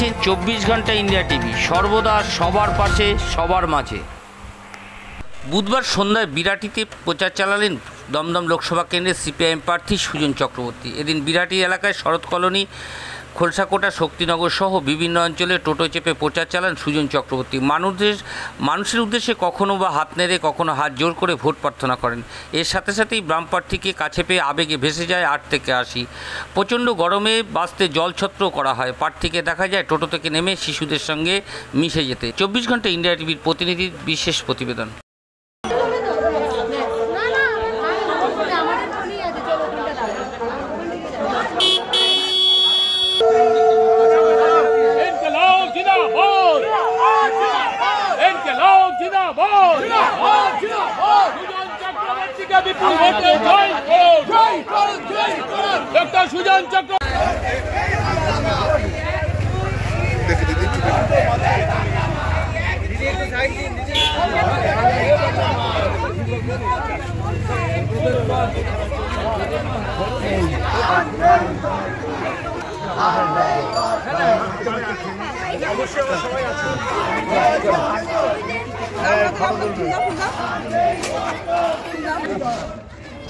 দেখছেন 24 ঘন্টা India TV, সর্বদা সবার পাশে সবার মাঝে। বুধবার সন্ধ্যায় বিরাটিতে প্রচার চালালেন দমদম লোকসভা কেন্দ্রের সিপিআইএম প্রার্থী সুজন চক্রবর্তী। এদিন বিরাটি এলাকায় শরৎ কলোনি, খোলসাকোটা, শক্তিনগর সহ বিভিন্ন অঞ্চলে টোটো চেপে প্রচার চালান সুজন চক্রবর্তী। মানুষের উদ্দেশ্যে কখনো বা হাত নেড়ে, কখনো হাত জোর করে ভোট প্রার্থনা করেন। এর সাথে সাথেই বাম প্রার্থীকে কাছে পেয়ে আবেগে ভেসে যায় 8 থেকে 80। প্রচণ্ড গরমে বাসতে জলছত্র করা হয়। প্রার্থীকে দেখা যায় টোটো থেকে নেমে শিশুদের সঙ্গে মিশে যেতে। 24 ঘন্টা ইন্ডিয়া টিভির প্রতিনিধির বিশেষ প্রতিবেদন।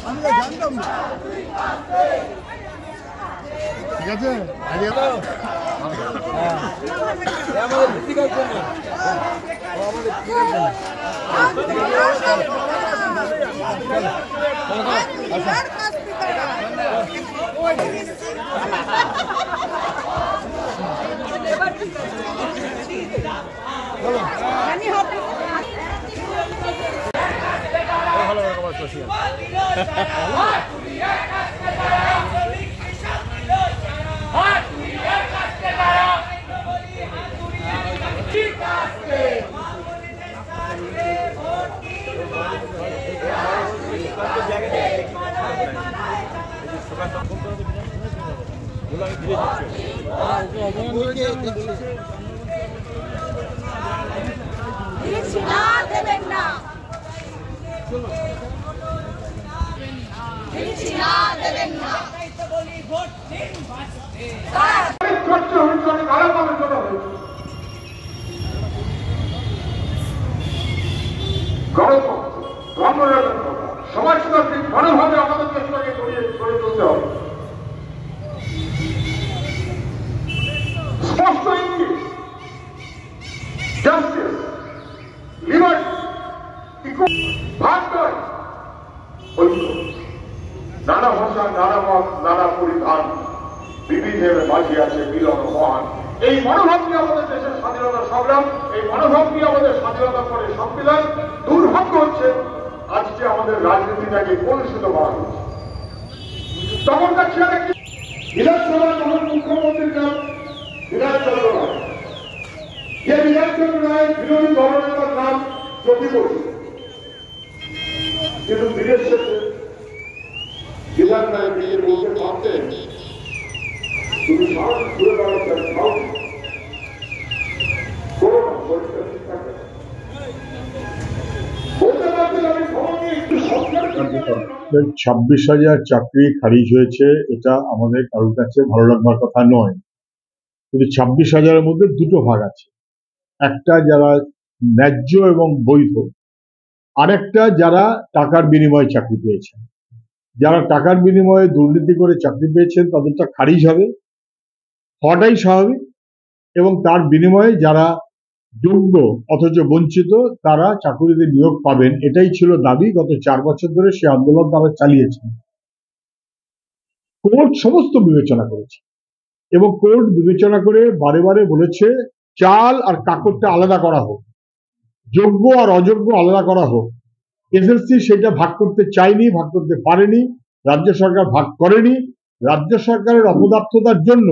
আমরা জানতাম না, ঠিক আছে, নানা ভাষা, নানা মত, নানা পরিধান, বিভিন্ন মাঝে আছে মিলন মহান। এই মনোভাব নিয়ে আমাদের দেশের স্বাধীনতা সংগ্রাম, এই মনোভাব নিয়ে আমাদের স্বাধীনতা পরে সংবিধান। দুর্ভাগ্য হচ্ছে আজকে আমাদের রাজনীতিটাকে কলুষিত করা হচ্ছে। তখনকার ছেলে বিধানসভা, তখন মুখ্যমন্ত্রীর নাম বিধানচন্দ্র রায়, যে বিধানচন্দ্র রায় বিরোধী গভর্নরের নাম প্রতিপক্ষ, কিন্তু বিদেশ বিধান রায় নিজের বলতে পারতেন তুমি সাহস ঘুরে দাঁড়াতে খাও বলতে পারতেন। আমি সরকার 26,000 চাকরি খারিজ হয়েছে, এটা আমাদের কারোর কাছে ভালো লাগবার কথা নয়, কিন্তু 26,000-এর মধ্যে দুটো ভাগ আছে, একটা যারা ন্যায্য এবং বৈধ, আরেকটা যারা টাকার বিনিময়ে চাকরি পেয়েছেন। যারা টাকার বিনিময়ে দুর্নীতি করে চাকরি পেয়েছেন তাদেরটা খারিজ হবে, হওয়াটাই স্বাভাবিক, এবং তার বিনিময়ে যারা যোগ্য অথচ বঞ্চিত তারা চাকরিতে নিয়োগ পাবেন, এটাই ছিল দাবি। গত 4 বছর ধরে সে আন্দোলন তারা চালিয়েছেন। কোর্ট সমস্ত বিবেচনা করেছে এবং কোর্ট বিবেচনা করে বারে বারে বলেছে চাল আর কাকড়টা আলাদা করা হোক, যোগ্য আর অযোগ্য আলাদা করা হোক। এসএসসি সেটা ভাগ করতে চায়নি, ভাগ করতে পারেনি, রাজ্য সরকার ভাগ করেনি। রাজ্য সরকারের অপদার্থতার জন্য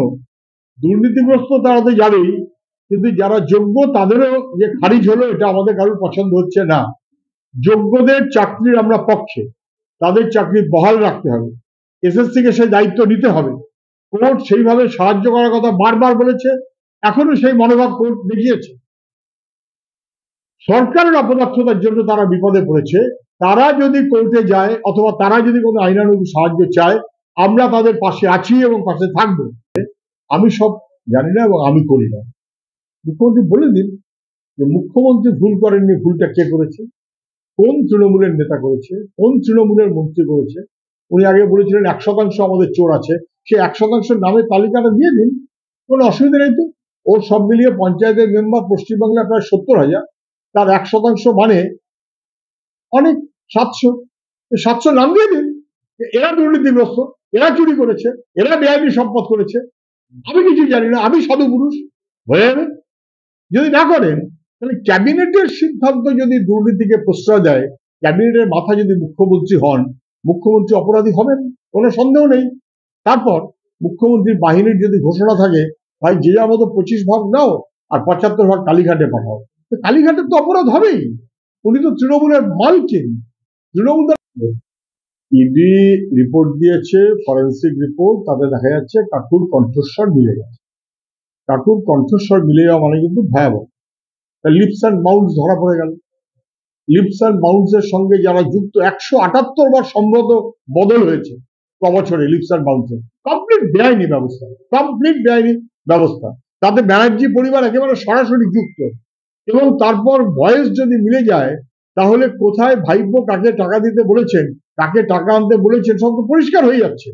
দুর্নীতিগ্রস্ত তারা তো জানেই, কিন্তু যারা যোগ্য তাদেরও যে খারিজ হলো এটা আমাদের কারোর পছন্দ হচ্ছে না। যোগ্যদের চাকরির আমরা পক্ষে, তাদের চাকরি বহাল রাখতে হবে, এসএসসিকে সে দায়িত্ব নিতে হবে। কোর্ট সেইভাবে সাহায্য করার কথা বারবার বলেছে, এখনো সেই মনোভাব কোর্ট দেখিয়েছে। সরকারের অপদার্থতার জন্য তারা বিপদে পড়েছে। তারা যদি কোর্টে যায় অথবা তারা যদি কোনো আইনানুগ সাহায্য চায়, আমরা তাদের পাশে আছি এবং পাশে থাকবো। আমি সব জানি না এবং আমি করি না। মুখ্যমন্ত্রী বলে দিন যে মুখ্যমন্ত্রী ভুল করেননি, ভুলটা কে করেছে, কোন তৃণমূলের নেতা করেছে, কোন তৃণমূলের মন্ত্রী করেছে। উনি আগে বলেছিলেন 100% আমাদের চোর আছে, সেই 100%-র নামে তালিকাটা দিয়ে দিন, কোনো অসুবিধা নেই তো। ওর সব মিলিয়ে পঞ্চায়েতের মেম্বার পশ্চিমবাংলায় প্রায় 70,000, তার 100% মানে অনেক 700। 700 নাম দিয়ে দিন, এরা দুর্নীতিগ্রস্ত, এরা চুরি করেছে, এরা বেআইনি সম্পদ করেছে, আমি কিছু জানি না, আমি সাধু পুরুষ হয়ে যাবে। যদি না করেন তাহলে ক্যাবিনেটের সিদ্ধান্ত যদি দুর্নীতিকে প্রশ্রয় দেয়, ক্যাবিনেটের মাথা যদি মুখ্যমন্ত্রী হন, মুখ্যমন্ত্রী অপরাধী হবেন, কোনো সন্দেহ নেই। তারপর মুখ্যমন্ত্রীর বাহিনীর যদি ঘোষণা থাকে, ভাই যে যার মতো 25 ভাগ নাও আর 75 ভাগ কালীঘাটে পাঠাও, তো কালীঘাটের তো অপরাধ হবেই। উনি তো তৃণমূলের মালকিন, তৃণমূল। ইডি রিপোর্ট দিয়েছে, ফরেন্সিক রিপোর্ট, তাতে দেখা যাচ্ছে কাকুর কণ্ঠস্বর মিলে গেছে। কাকুর কণ্ঠস্বর মিলে যাওয়া মানে কিন্তু ভয়াবহ। লিপস অ্যান্ড মাউন্টস ধরা পড়ে গেল। লিপস অ্যান্ড মাউন্টস এর সঙ্গে যারা যুক্ত, 178 বার সম্ভবত বদল হয়েছে কবছরে। লিপস অ্যান্ড মাউন্টস কমপ্লিট বেআইনি ব্যবস্থা, কমপ্লিট বেআইনি ব্যবস্থা। তাতে ব্যানার্জি পরিবার একেবারে সরাসরি যুক্ত। এবং তারপর ভয়েস যদি মিলে যায়, তাহলে কোথায় ভাইপো কাকে টাকা দিতে বলেছেন, কাকে টাকা আনতে বলেছেন, সব তো পরিষ্কার হয়ে যাচ্ছে।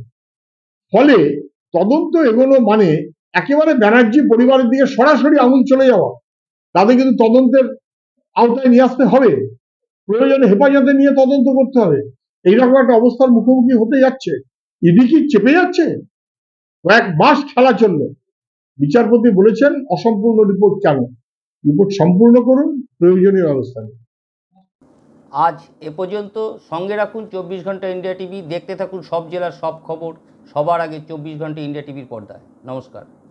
ফলে তদন্ত এগোনো মানে একেবারে ব্যানার্জি পরিবারের দিকে সরাসরি আঙুল চলে যাওয়া। তাদের কিন্তু তদন্তের আওতায় নিয়ে আসতে হবে, প্রয়োজনে হেফাজতে নিয়ে তদন্ত করতে হবে। এইরকম একটা অবস্থার মুখোমুখি হতে যাচ্ছে। ইডি কি চেপে যাচ্ছে? কয়েক মাস খেলা চলল। বিচারপতি বলেছেন অসম্পূর্ণ রিপোর্ট কেন, রিপোর্ট সম্পূর্ণ করুন, প্রয়োজনীয় ব্যবস্থা নিন। আজ এ পর্যন্ত। সঙ্গে রাখুন 24 ঘন্টা ইন্ডিয়া টিভি, দেখতে থাকুন সব জেলার সব খবর সবার আগে 24 ঘন্টা ইন্ডিয়া টিভির পর্দায়। নমস্কার।